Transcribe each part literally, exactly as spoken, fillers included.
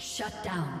Shut down.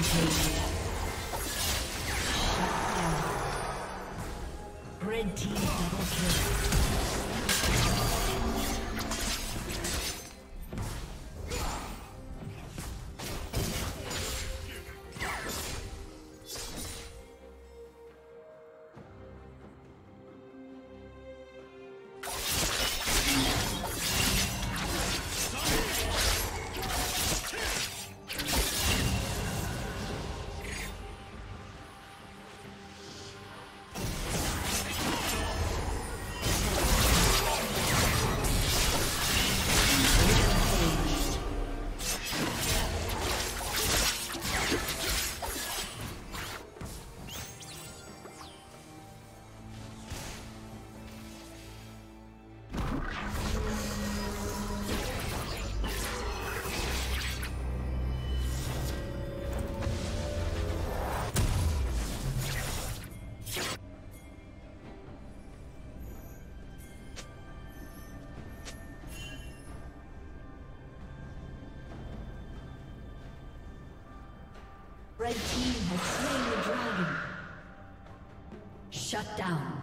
Rampage. Shut down. Red team double kill. Red team has slain the dragon. Shut down.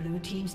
Blue team's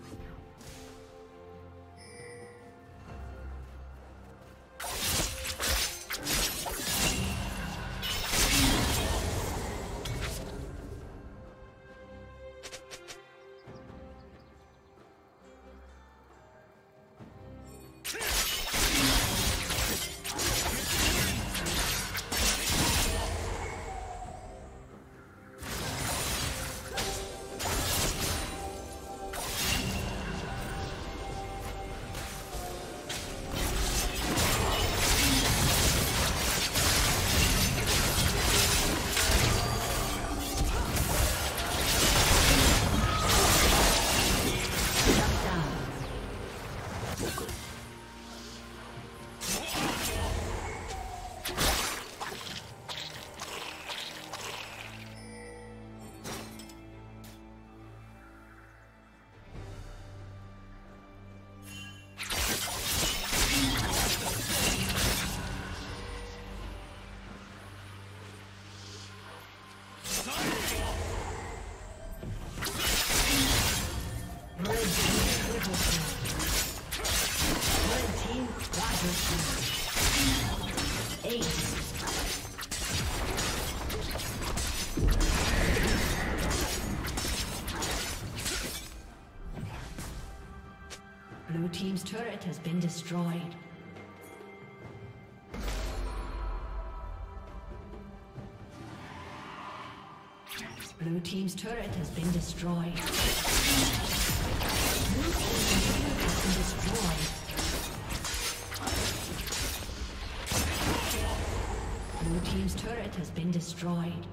Let's go. team's turret has been destroyed. Blue team's turret has been destroyed. Blue team's turret has been destroyed. Blue team's turret has been destroyed.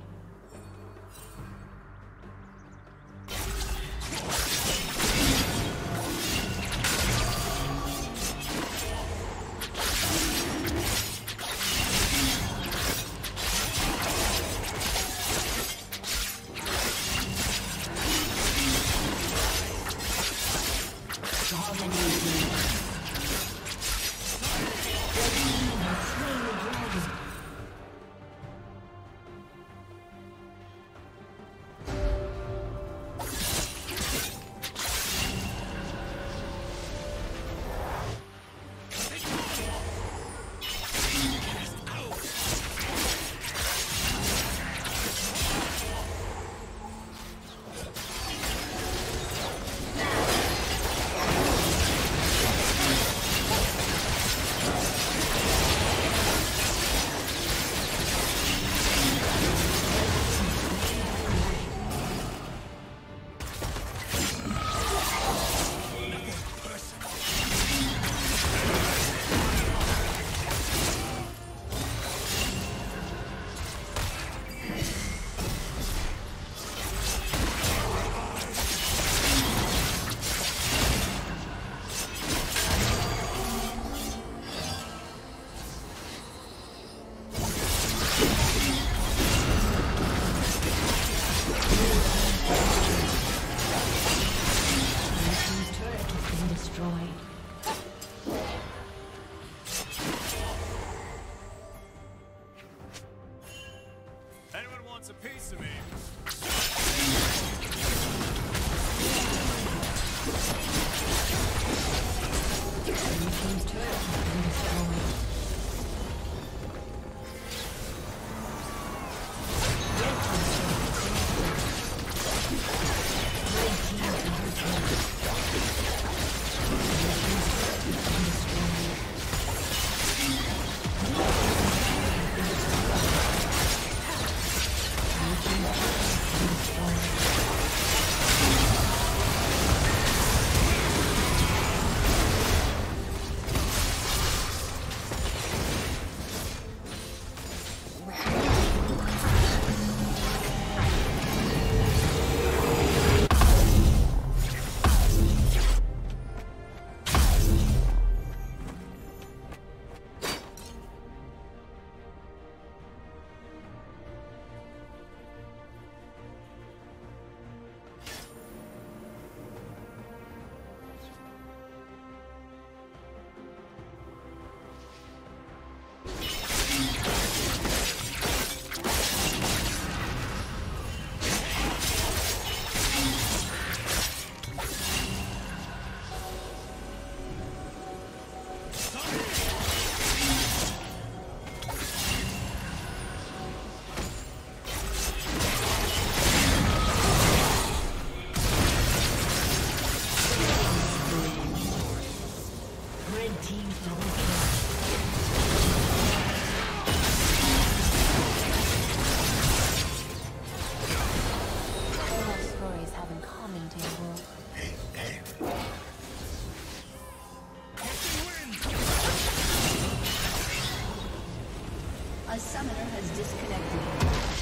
A summoner has disconnected.